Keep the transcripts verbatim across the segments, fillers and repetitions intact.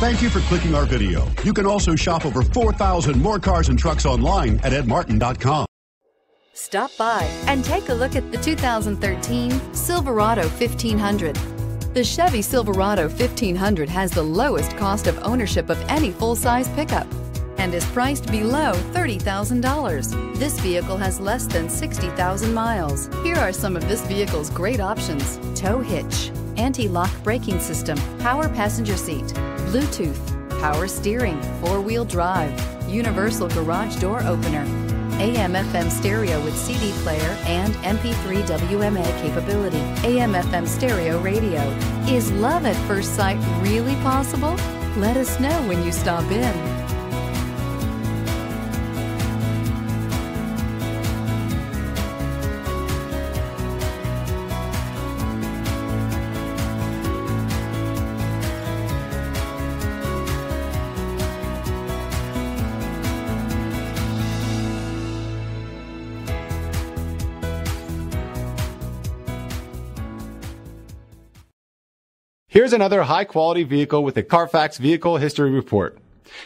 Thank you for clicking our video. You can also shop over four thousand more cars and trucks online at Ed Martin dot com. Stop by and take a look at the two thousand thirteen Silverado fifteen hundred. The Chevy Silverado fifteen hundred has the lowest cost of ownership of any full-size pickup and is priced below thirty thousand dollars. This vehicle has less than sixty thousand miles. Here are some of this vehicle's great options: tow hitch, anti-lock braking system, power passenger seat, Bluetooth, power steering, four-wheel drive, universal garage door opener, A M F M stereo with C D player and M P three W M A capability, A M F M stereo radio. Is love at first sight really possible? Let us know when you stop in. Here's another high-quality vehicle with a Carfax Vehicle History Report.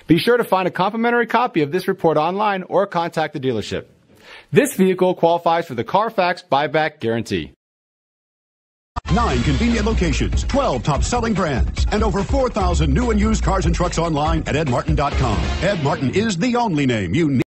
Be sure to find a complimentary copy of this report online or contact the dealership. This vehicle qualifies for the Carfax Buyback Guarantee. Nine convenient locations, twelve top-selling brands, and over four thousand new and used cars and trucks online at Ed Martin dot com. Ed Martin is the only name you need.